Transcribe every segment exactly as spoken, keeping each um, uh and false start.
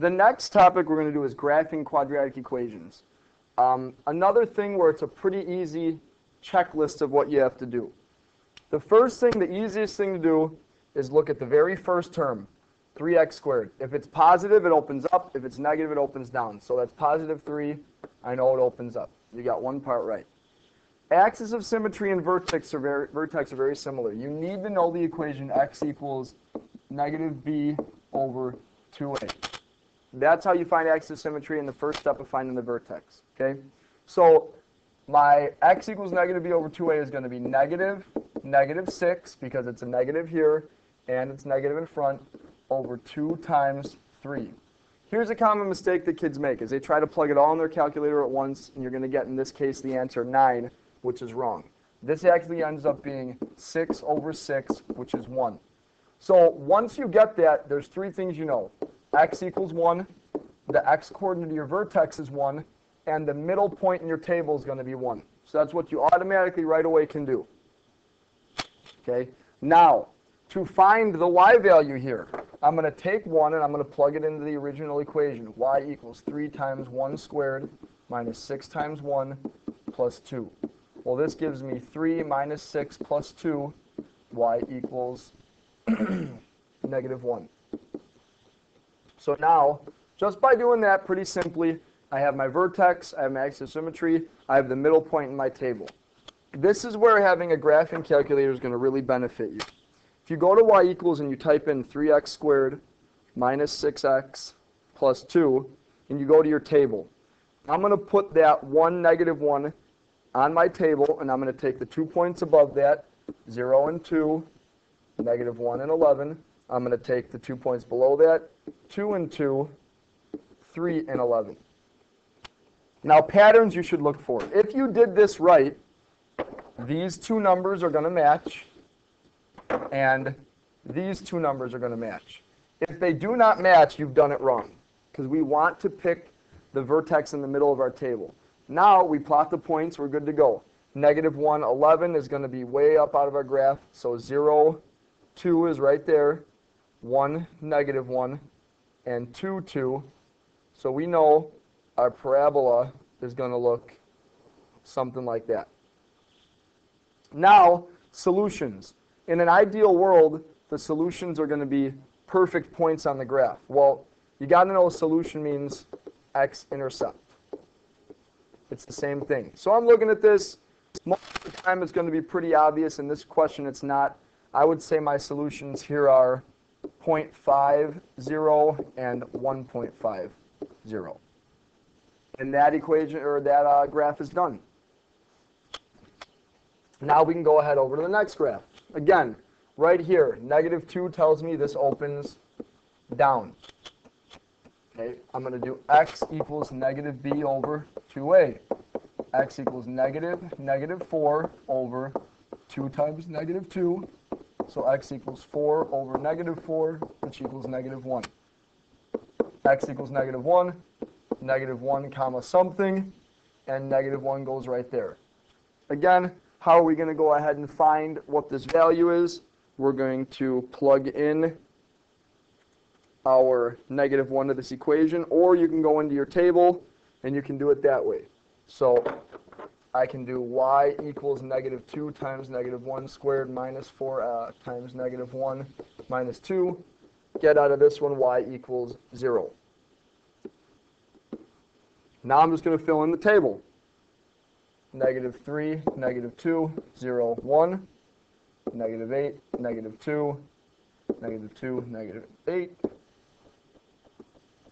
The next topic we're going to do is graphing quadratic equations. Um, another thing where it's a pretty easy checklist of what you have to do. The first thing, the easiest thing to do is look at the very first term, three x squared. If it's positive, it opens up. If it's negative, it opens down. So that's positive three. I know it opens up. You got one part right. Axis of symmetry and vertex are very, vertex are very similar. You need to know the equation x equals negative b over two a. That's how you find axis of symmetry, and the first step of finding the vertex. Okay? So my x equals negative b over two a is going to be negative, negative six, because it's a negative here, and it's negative in front, over two times three. Here's a common mistake that kids make, is they try to plug it all in their calculator at once, and you're going to get, in this case, the answer nine, which is wrong. This actually ends up being six over six, which is one. So once you get that, there's three things you know. X equals one, the x-coordinate of your vertex is one, and the middle point in your table is going to be one. So that's what you automatically right away can do. Okay. Now, to find the y value here, I'm going to take one and I'm going to plug it into the original equation. Y equals three times one squared minus six times one plus two. Well, this gives me three minus six plus two. Y equals negative one. So now, just by doing that, pretty simply, I have my vertex, I have my axis of symmetry, I have the middle point in my table. This is where having a graphing calculator is going to really benefit you. If you go to y equals and you type in three x squared minus six x plus two, and you go to your table, I'm going to put that one, negative one on my table, and I'm going to take the two points above that, zero and two, negative one and eleven. I'm going to take the two points below that, two and two, three and eleven. Now, patterns you should look for. If you did this right, these two numbers are going to match, and these two numbers are going to match. If they do not match, you've done it wrong, because we want to pick the vertex in the middle of our table. Now, we plot the points. We're good to go. Negative one, eleven is going to be way up out of our graph, so zero, two is right there, one, negative one, and two, two. So we know our parabola is going to look something like that. Now, solutions. In an ideal world, the solutions are going to be perfect points on the graph. Well, you got to know a solution means x-intercept. It's the same thing. So I'm looking at this. Most of the time, it's going to be pretty obvious. In this question, it's not. I would say my solutions here are zero point five zero and one point five zero. And that equation, or that uh, graph is done. Now we can go ahead over to the next graph. Again, right here, negative two tells me this opens down. Okay, I'm going to do x equals negative b over two a. X equals negative, negative four over two times negative two. So x equals four over negative four, which equals negative one. X equals negative one, negative one comma something, and negative one goes right there. Again, how are we going to go ahead and find what this value is? We're going to plug in our negative one to this equation, or you can go into your table, and you can do it that way. So I can do y equals negative two times negative one squared minus four uh, times negative one minus two. Get out of this one, y equals zero. Now I'm just going to fill in the table. Negative three, negative two, zero, one, negative eight, negative two, negative two, negative eight.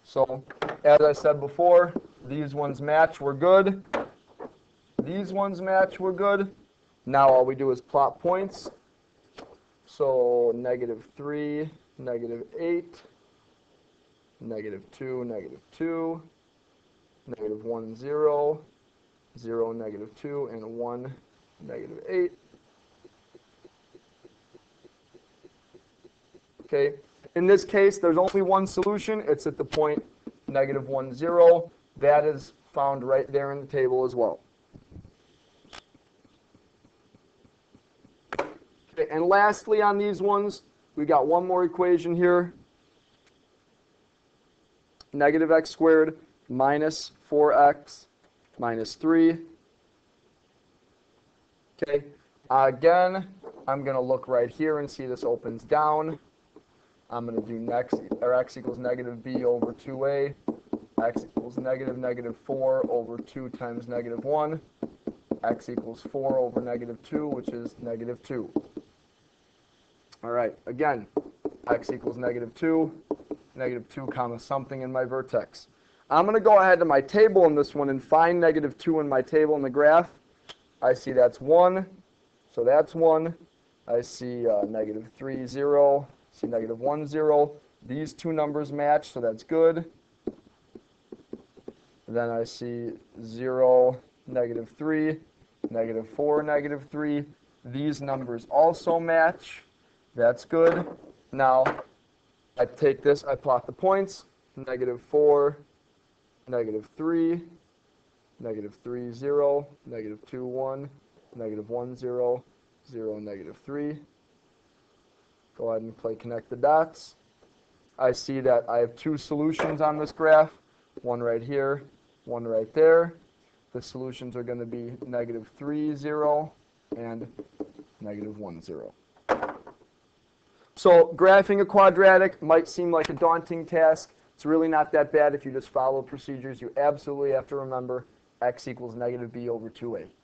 So, as I said before, these ones match, we're good. These ones match, we're good. Now all we do is plot points. So, negative three, negative eight, negative two, negative two, negative one, zero, zero, negative two, and one, negative eight. Okay, in this case, there's only one solution. It's at the point negative one, zero. That is found right there in the table as well. Okay, and lastly on these ones, we got one more equation here. negative x squared minus four x minus three. Okay, again, I'm going to look right here and see this opens down. I'm going to do next, or x equals negative b over two a, x equals negative negative four over two times negative one, x equals four over negative two, which is negative two. All right, again, x equals negative two, negative two comma something in my vertex. I'm going to go ahead to my table in this one and find negative two in my table in the graph. I see that's one, so that's one. I see uh, negative three, zero, I see negative one, zero. These two numbers match, so that's good. Then I see zero, negative three, negative four, negative three. These numbers also match. That's good. Now, I take this, I plot the points, negative four, negative three, negative three, zero, negative two, one, negative one, zero, zero, negative three. Go ahead and play connect the dots. I see that I have two solutions on this graph, one right here, one right there. The solutions are going to be negative three, zero, and negative one, zero. So graphing a quadratic might seem like a daunting task. It's really not that bad if you just follow procedures. You absolutely have to remember x equals negative b over two a.